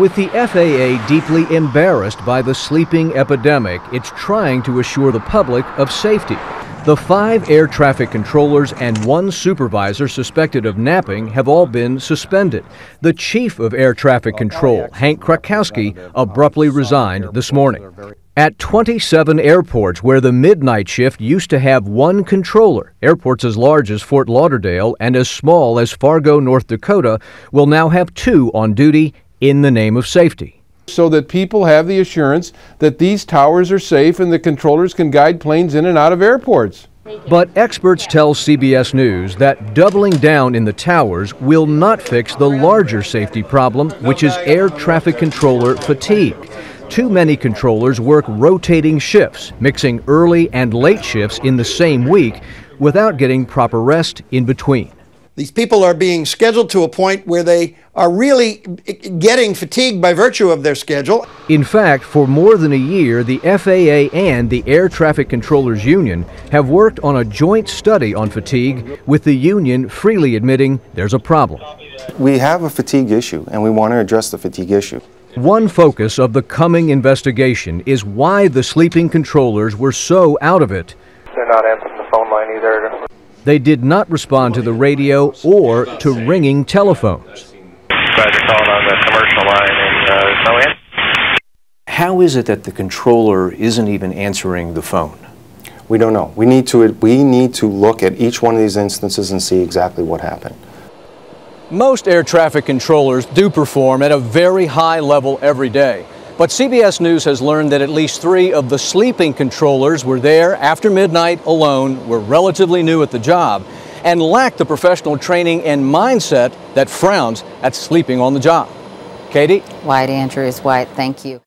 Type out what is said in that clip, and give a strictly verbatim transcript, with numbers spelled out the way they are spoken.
With the F A A deeply embarrassed by the sleeping epidemic, it's trying to assure the public of safety. The five air traffic controllers and one supervisor suspected of napping have all been suspended. The chief of air traffic control, Hank Krakowski, abruptly resigned this morning. At twenty-seven airports where the midnight shift used to have one controller, airports as large as Fort Lauderdale and as small as Fargo, North Dakota, will now have two on duty in the name of safety. So that people have the assurance that these towers are safe and the controllers can guide planes in and out of airports. But experts tell C B S News that doubling down in the towers will not fix the larger safety problem, which is air traffic controller fatigue. Too many controllers work rotating shifts, mixing early and late shifts in the same week without getting proper rest in between. These people are being scheduled to a point where they are really getting fatigued by virtue of their schedule. In fact, for more than a year, the F A A and the Air Traffic Controllers Union have worked on a joint study on fatigue, with the union freely admitting there's a problem. We have a fatigue issue, and we want to address the fatigue issue. One focus of the coming investigation is why the sleeping controllers were so out of it. They're not answering the phone line either. They did not respond to the radio or to ringing telephones. How is it that the controller isn't even answering the phone? We don't know. We need to, we need to look at each one of these instances and see exactly what happened. Most air traffic controllers do perform at a very high level every day. But C B S News has learned that at least three of the sleeping controllers were there after midnight alone, were relatively new at the job, and lacked the professional training and mindset that frowns at sleeping on the job. Katie? Wyatt Andrews, Wyatt, thank you.